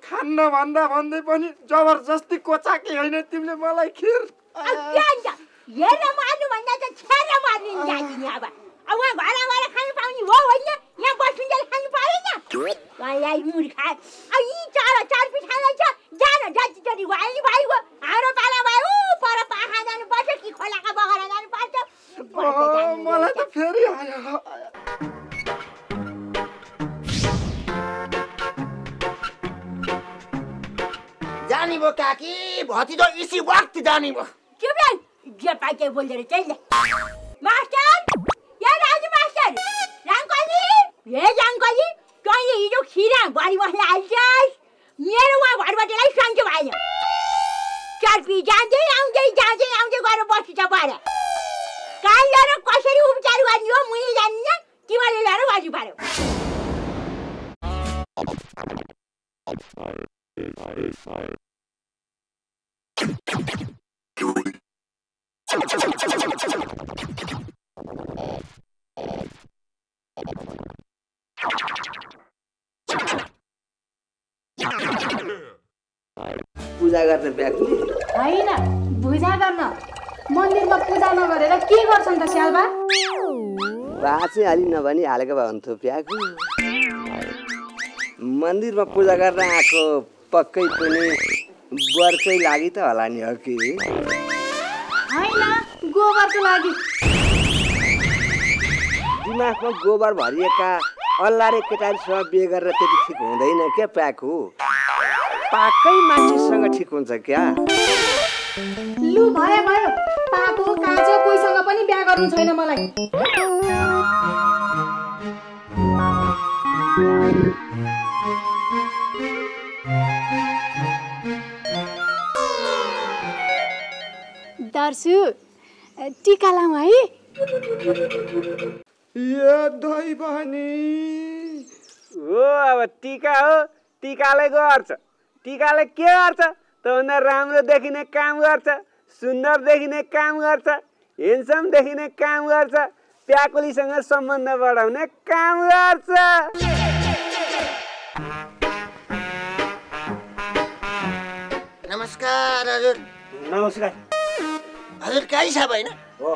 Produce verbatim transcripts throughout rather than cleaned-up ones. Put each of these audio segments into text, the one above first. खान्न भन्दा भन्दै पनि जबरजस्ती कोचाकी हैन तिमीले मलाई खिर अ हेर मान्नु भन्दा त छेरा मार्दिन जाति नि अब अब घरा घरा खान पाउनी हो हैन यहाँ बसिन्जेल खान पाएन मलाई मूर्खा आ यी चार चार पिठा ल्याछ जान जाति जति वाली भाइ हो हाम्रो पाला भाइ उ पर पाखा जानु पर्छ कि खोलाका बगरा जानु पर्छ मलाई त फेरि आयो जानी वो काकी बहुत ही तो इसी वक्त जानी वो क्यों नहीं ये पाके बोल रहे चल ले मास्टर ये राज मास्टर रंगोली ये रंगोली कौन ये ये जो खीरा बारी वाला आजाए मेरे वहाँ बारी वाले लाइफ रंग वाले चार पी जाने आऊँ जाए जाने आऊँ जाए गारो बहुत चीज़ बारे काल लारो कौशली उपचार वाली हो मुझे जानी ना कि वाले लारो वाली बारे पूजा गर्ने व्यक्ति हैन पूजा गर्न मन्दिरमा पूजा नगरेर के गर्छन् त स्यालबा बाचे हालि नभनी हालेको भए हुन्थ्यो प्याकु मन्दिरमा पूजा गर्न आको पक्कै पनि बरकै लागि त होला नि हो कि हैन गोबरको लागि दिमागमा गोबर भरिएका अल्लारे केटारीसँग बिहे गरेर त्यति ठीक हुँदैन के प्याकु पाकै मान्छेसँग ठीक हुन्छ क्या लु भयो भयो पाको काँचो कोहीसँग पनि बिहे गर्नु छैन मलाई दर्शु टीका लाऊ है ये दाई बहनी ओ अब टीका हो टीकाले गर्छ टीकाले के गर्छ त भने राम्रो देखिने काम गर्छ सुन्दर देखिने काम गर्छ हैन्डसम देखिने काम गर्छ प्याकुलीसँग सम्बन्ध बढाउने काम गर्छ नमस्कार हजुर नमस्कार हजुर काई साहब हैन हो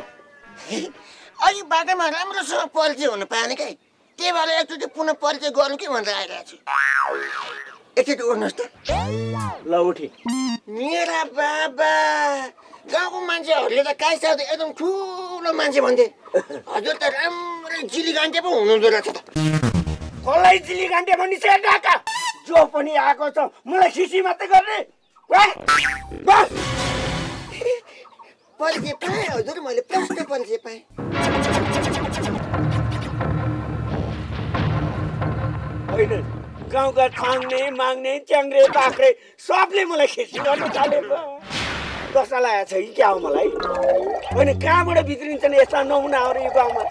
अनि बाटोमा राम्रोसँग परिचय हुन पाएन के त्यही भएर एकचोटि पुनः परिचय गर्नु के भनेर आइरहेको छु एकचोटि उठ्नुहोस् त ल उठी मेरा बाबा गाउँको मान्छेहरूले त काई साहब त एकदम ठुलो मान्छे भन्थे हजुर त राम्रो जिलिगान्टे पो हुनुहुँदो रहेछ त मलाई जिलिगान्टे भन्ने छ काका जो पनि आएको छ मलाई खिसी मात्रै गर्ने बस परिचय पाएँ हजुर मैले प्रश्न परिचय पाएँ होइन गाउँका छाङ्ने माग्ने च्याङ्रे पाख्रे सबले मलाई खिसी गर्न थालेको कसा लागेको छ कि क्या हो मलाई होइन कहाँबाट भित्रिन्छन् यस्ता नमुनाहरू यो गाउँमा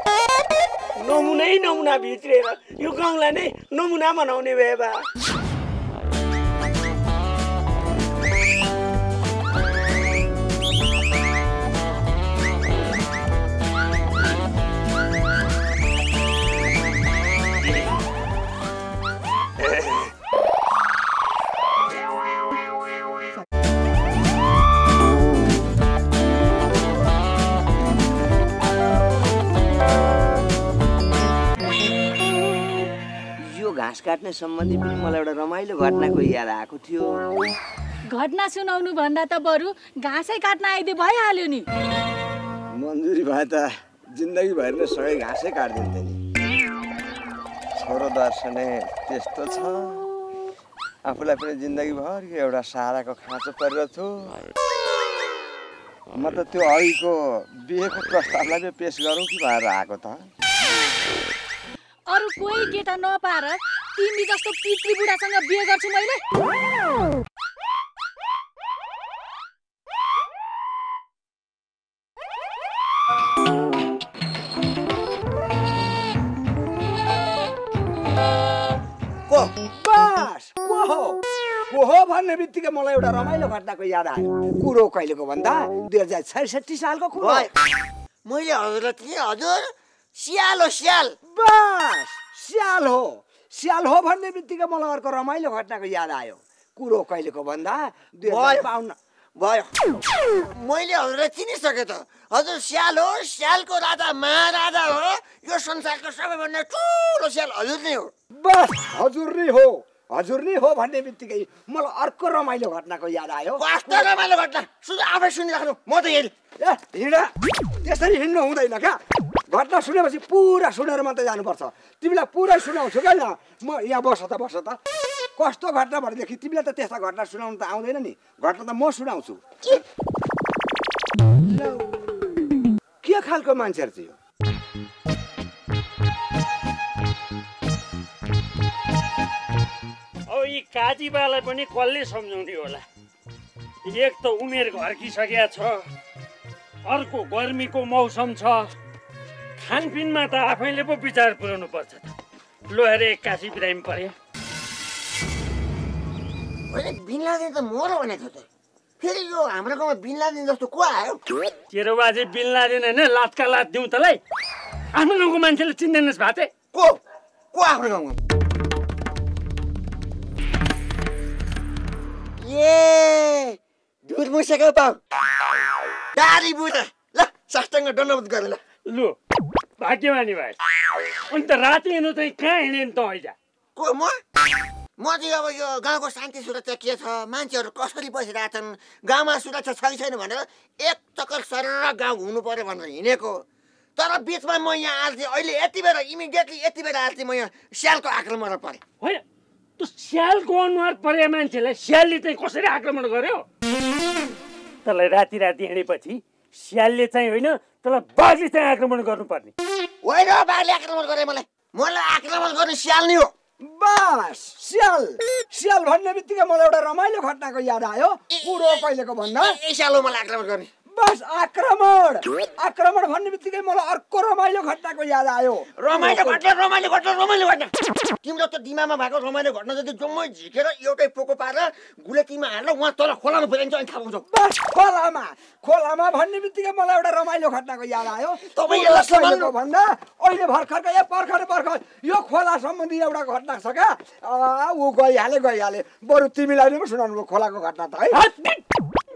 नमुनै नमुना भित्रिएर यो गाउँलाई नै नमुना बनाउने भए बा घाँस काट्ने सम्बन्धी पनि मलाई एउटा रमाइलो घटनाको याद आएको थियो घटना सुनाउनु भन्दा त बरु घाँसै काट्न आइदे भइहाल्यो नि मन्जुरी भए त जिन्दगी भएर नै सबै घाँसै काट्दिन्थे नि छोरो दर्शने त्यस्तो छ आफूलाई पनि जिन्दगीभर एउटा सहाराको खाँचो परेर थियो म त त्यो अघिको बिहेको प्रस्तावलाई नै पेश गरौँ कि भएर आएको त अरु कोही केटा नपाएर तिमी जस्तो पितृ बुढासँग बिहे गर्छु मैले बस वहो वहो भन्ने बित्तिकै मलाई एउटा रमाइलो घटनाको याद आयो। कुरो कहिलेको भन्दा दुई हजार छैसठी सालको कुरो। मैले हजुरलाई थिएँ हजुर स्याल हो स्याल। बस स्याल हो स्याल हो भन्ने बित्तिकै मलाई अर्को रमाइलो घटनाको याद आयो। कुरो कहिलेको भन्दा दुई हजार बाहन्न भयो। मैले हजुरलाई चिनिसकेँ त हजुर स्याल हो स्यालको राजा महाराजा हो यो संसारको सबैभन्दा ठुलो स्याल हजुर नै हो। बस हजुर नै हो हजुर नै हो भन्ने बित्तिकै मलाई अर्को रमाइलो घटनाको याद आयो। कस्तो रमाइलो घटना सुझा आफै सुनिराख्नु म त हेरेँ। ए हिँड त्यसरी हिँड्नु हुँदैन क्या घटना सुनेपछि पुरा सुनेर मात्रै जानुपर्छ। तिमीलाई पुरै सुनाउँछु क्या न म यहाँ बस त बस त कस्तो घटना भनेदेखि तिमीलाई त त्यस्ता घटना सुनाउनु त आउँदैन नि। घटना त म सुनाउँछु। के खालको मान्छेहरू थियो अब यी काजीबालाई पनि कसले सम्झाउने होला। एक त उमेर घर्किसकेको छ अर्को गर्मीको मौसम छ खानपिनमा त आफैले पो विचार पुर्याउनु पर्छ। लो हेरे एक्कासी बिरामी पर्यो। बिन लादेन त मर भनेको त फेरि यो हाम्रो गाउँमा बिन लादेन जस्तो को आयो। तेरो बाजे बिन लादेन होइन लातका लात दिउँ तलाई। आफ्नो गाउँको मान्छेले चिन्दैनस् भाते को को आफ्नो गाउँमा। ए दुध मुसेको पाउ दारी बुढा ल साष्टाङ्ग दण्डवत गरे ल। लु भाग्यमानी भाइ अनि त राति हिँड्नु त कहाँ हिँडेन त हैजा को म म चाहिँ अब यो गाउँको शान्ति सुरक्षा के छ मान्छेहरू कसरी बसिरहेछन् गाउँमा सुरक्षा छ कि छैन भनेर एक चक्कर सरर गाउँ घुम्नु पर्यो भनेर हिँडेको। तर बिचमा म यहाँ आल्थेँ अहिले यति बेला इमिडिएटली यति बेला आल्थेँ म यहाँ स्यालको आक्रमण परेँ। होइन त्यो स्यालको अनुहार परे मान्छेलाई स्यालले चाहिँ कसरी आक्रमण गर्यो तँलाई। राति राति हिँडेपछि स्यालले चाहिँ होइन तँलाई बाघले चाहिँ आक्रमण गर्नुपर्ने। होइन बाघले आक्रमण गरे मलाई मलाई आक्रमण गर्ने स्याल नै हो। बस स्याल स्याल भन्ने बित्तिकै मलाई एउटा रमाइलो घटनाको याद आयो। कुरो कहिलेको भन्दा स्याल हो मलाई आक्रमण गर्ने। बस आक्रमण आक्रमण भन्ने बित्तिकै मलाई अर्को रमाइलो घटनाको याद आयो। रमाइलो घटना रमाइलो घटना रमाइलो घटना तिम्रो त दिमागमा भएको रमाइलो घटना जति जम्मै झिकेर एउटै पोको पारेर गुलेटीमा हालेर उहाँ तल खोलामा पुर्याइन्छ अनि थाहा पाउँछौ। बस खोलामा खोलामा भन्ने बित्तिकै मलाई एउटा रमाइलो घटनाको याद आयो। तपाईँ यसलाई भन्दा अहिले भर्खरको ए भर्खर भर्खर यो खोला सम्बन्धी एउटा घटना छ क्या ऊ गइहाले गइहाले बरु तिमीलाई नै सुनाउनु भयो खोलाको घटना त है।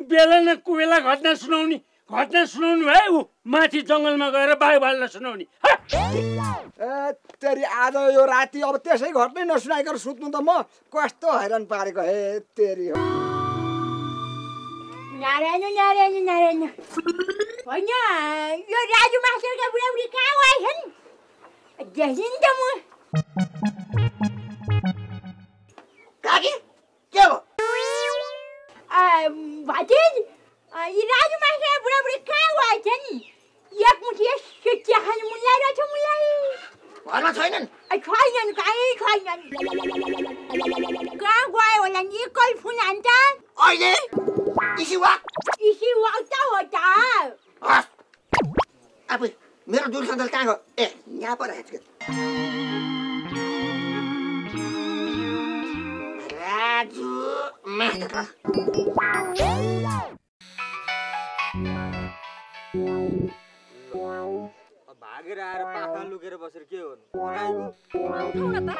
बेला न कुबेला घटना सुनाउने घटना सुनाउनु भयो ऊ माथि जङ्गलमा गएर बाघ भालुलाई सुनाउने। तेरि आज यो राति अब त्यसै घटना नसुनाइकन सुत्नु त म कस्तो हैरान पारेको हे तेरि हो। नारायण नारायण नारायण होइन यो राजु मास्टरका बुढाबुढी कहाँ आएछन् देखिन त म काकी के हो भातेज यी राजु मास्टर बुढाबुढी कहाँ गएछ नि एक मुठी चिया खानु मन लागिरहेछ मलाई। घरमा छैनन् छैनन् कहीँ छैनन् कहाँ गयो होला नि कल फोन हान्छ अहिले इसिवाक इसिवाक त हो त अब मेरो दुल सन्दल कहाँ गयो। ए यहाँ पर आएछ राजु मास्टर। भागेर आएर पाखा लुकेर बसेर के हो नउठाउँदा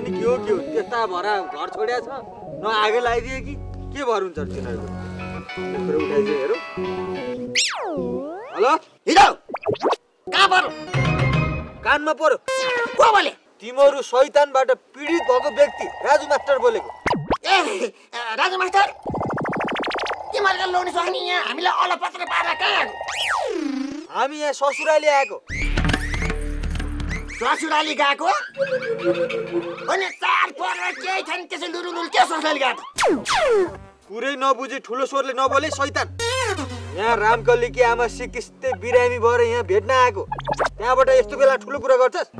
नि के हो के हो त्यस्ता भरा घर छोड्या छ न आगे लगाइदिए कि के भर हुन्छ तिनीहरूको उठाइदिए हेरौँ। हेलो हिँड कहाँ पर्यो कानमा पर्यो को बोले तिमीहरू शैतानबाट पीडित भएको व्यक्ति राजु मास्टर बोलेको। ए राजु मास्टर तिमीहरूको लोनी सक्ने यहाँ हामीलाई अलपत्र पारेर कहाँ आएको हामी यहाँ ससुराली आएको। ससुराली गएको अनि चार पर्व केही छैन त्यसै लुरु लुरु के ससुराली गएको कुरै नबुझी ठुलो स्वरले नबोले शैतान। यहाँ रामकल्लीकी आमा सिकिस्तै बिरामी भएर यहाँ भेट्न आएको त्यहाँबाट यस्तो बेला ठुलो कुरा गर्छस्।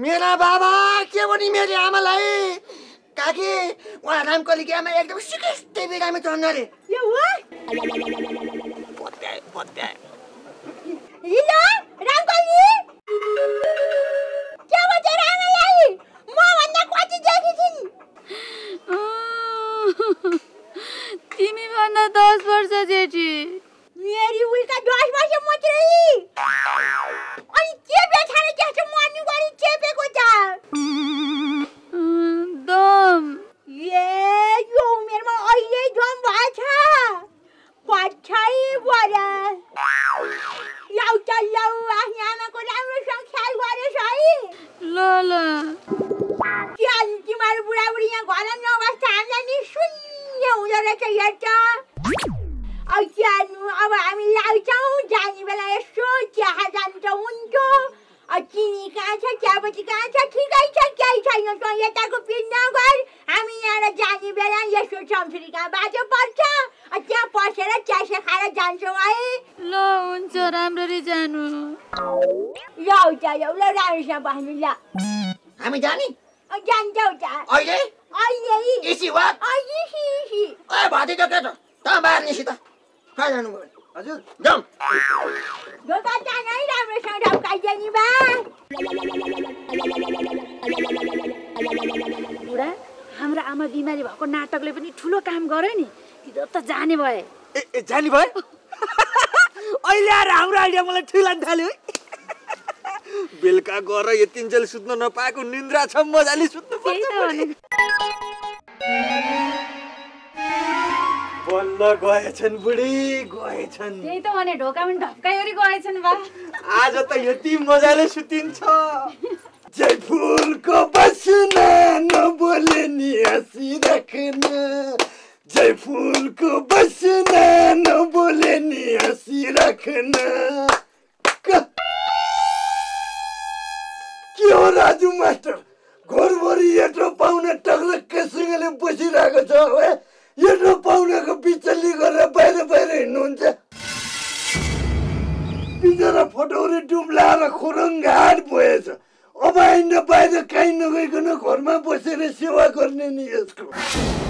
मेरा बाबा के भने मेरो आमालाई काकी उहाँ रामकल्लीकी आमा एकदम सिकिस्तै बिरामी छन् अरे पत्याए पत्याए। हेलो रामकल्ली के भन्छ रामलाई Timi bana dosh borsha jechi. Meri ulka dosh borsha motrai. Ani kebe chhare jacha mani gari kebe koja. Dom. Ye yo mer ma aile dom bacha. Bachai bora. Yau chalau ahyana ko amro sang khel gore sai. Lola. Jan ki mar bura buriya gora no basta ani sun. You don't like a yatta. I can't, I mean, I don't, Danny, but I showed you had done the window. A teeny can't take care of it. You can't take it. I can't get it. I'm going to go to the world. I mean, I'm a Danny, but I just should come to the Gabaja Potter. I can't pass it. I just had a dance away. No, I'm sorry. I'm very generous. No, I'm a Danny. I'm a Danny. I is he what? I is he. I bought it together. Don't buy it. I don't know. I don't know. I Bolla goye chan budi goye chan. Yeh to mane dhoka mein dhapka yori goye chan ba. Aaj ata yati maza le shooting cha. Jaipur ko basna na bolni aasi rakhna. Jaipur ko basna na bolni aasi rakhna. Kya Raju master? Gorwari yatro paune taglak ke singale pushi raga chawe. Yatro paune ko pichali garra baire baire hinuncha. Bijara photori dumlaara khuranghaar bhoyecha. Aba inda baire kahin nagaikana gharma basera seva garne ni yasko.